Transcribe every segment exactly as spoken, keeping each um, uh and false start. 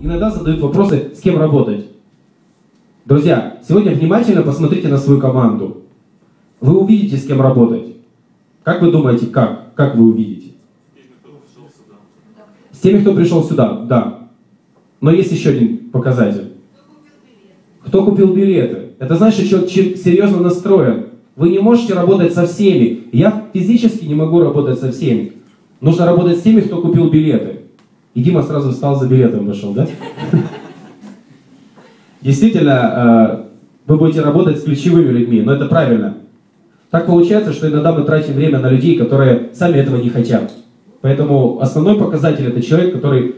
иногда задают вопросы, с кем работать. Друзья, сегодня внимательно посмотрите на свою команду. Вы увидите, с кем работать. Как вы думаете, как? Как вы увидите? С теми, кто пришел сюда. С теми, кто пришел сюда, да. Но есть еще один показатель. Кто купил билеты? Кто купил билеты? Это значит, что человек серьезно настроен. Вы не можете работать со всеми. Я физически не могу работать со всеми. Нужно работать с теми, кто купил билеты. И Дима сразу встал за билетом, вышел, да? Действительно, вы будете работать с ключевыми людьми, но это правильно. Так получается, что иногда мы тратим время на людей, которые сами этого не хотят. Поэтому основной показатель – это человек, который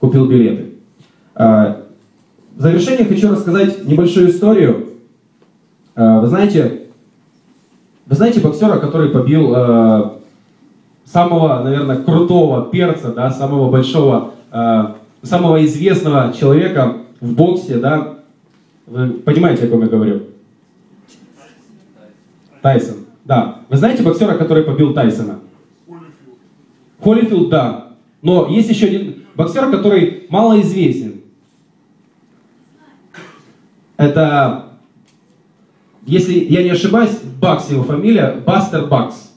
купил билеты. В завершение хочу рассказать небольшую историю. Вы знаете, вы знаете боксера, который побил самого, наверное, крутого перца, да, самого большого, самого известного человека в боксе, да? Вы понимаете, о ком я говорю? Тайсон, да. Вы знаете боксера, который побил Тайсона? Холифилд. Холифилд, да. Но есть еще один боксер, который малоизвестен. Это, если я не ошибаюсь, Бакс его фамилия, Бастер Бакс.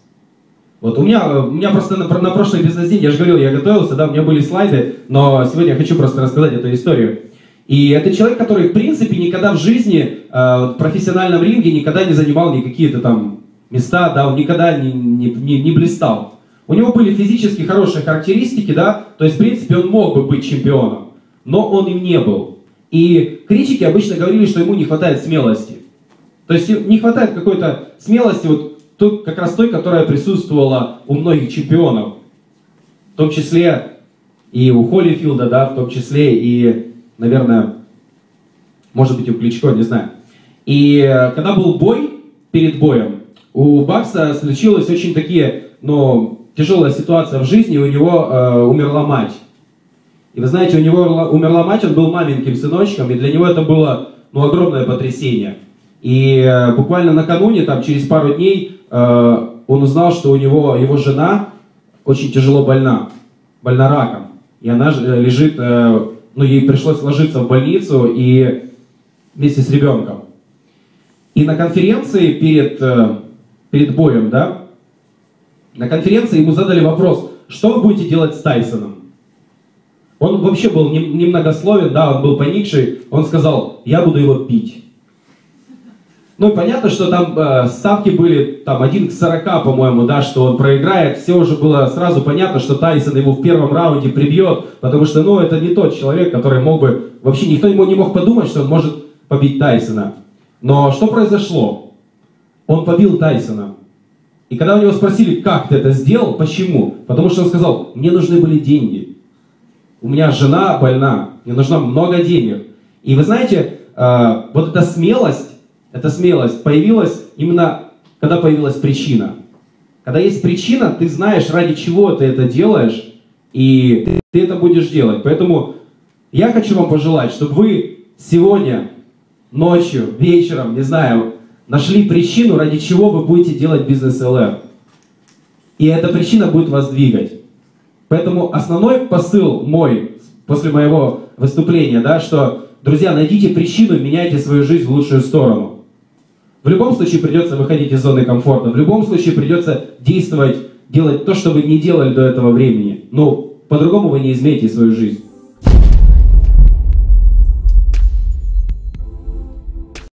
Вот у меня, у меня просто на, на прошлый бизнес-день, я же говорил, я готовился, да, у меня были слайды, но сегодня я хочу просто рассказать эту историю. И это человек, который, в принципе, никогда в жизни, э, в профессиональном ринге никогда не занимал никакие-то там места, да, он никогда не, не, не, не блистал. У него были физически хорошие характеристики, да, то есть, в принципе, он мог бы быть чемпионом, но он им не был. И критики обычно говорили, что ему не хватает смелости. То есть, не хватает какой-то смелости, вот тут как раз той, которая присутствовала у многих чемпионов, в том числе и у Холифилда, да, в том числе и... наверное, может быть, у Кличко, не знаю. И когда был бой, перед боем, у Бакса случилась очень такие, ну, тяжелая ситуация в жизни, у него э, умерла мать. И вы знаете, у него умерла мать, он был маменьким сыночком, и для него это было, ну, огромное потрясение. И э, буквально накануне, там, через пару дней, э, он узнал, что у него, его жена очень тяжело больна, больна раком. И она лежит... Э, но ей пришлось ложиться в больницу и вместе с ребенком. И на конференции перед, перед боем, да, на конференции ему задали вопрос, что вы будете делать с Тайсоном? Он вообще был немногословен, да, он был поникший, он сказал, я буду его пить. Ну и понятно, что там э, ставки были там, один к сорока, по-моему, да, что он проиграет. Все уже было сразу понятно, что Тайсон его в первом раунде прибьет, потому что, ну, это не тот человек, который мог бы... Вообще никто ему не мог подумать, что он может побить Тайсона. Но что произошло? Он побил Тайсона. И когда у него спросили, как ты это сделал, почему? Потому что он сказал, мне нужны были деньги. У меня жена больна, мне нужно много денег. И вы знаете, э, вот эта смелость... Эта смелость появилась именно, когда появилась причина. Когда есть причина, ты знаешь, ради чего ты это делаешь, и ты, ты это будешь делать. Поэтому я хочу вам пожелать, чтобы вы сегодня, ночью, вечером, не знаю, нашли причину, ради чего вы будете делать бизнес эл эр. И эта причина будет вас двигать. Поэтому основной посыл мой, после моего выступления, да, что, друзья, найдите причину и меняйте свою жизнь в лучшую сторону. В любом случае придется выходить из зоны комфорта, в любом случае придется действовать, делать то, что вы не делали до этого времени. Но по-другому вы не измените свою жизнь.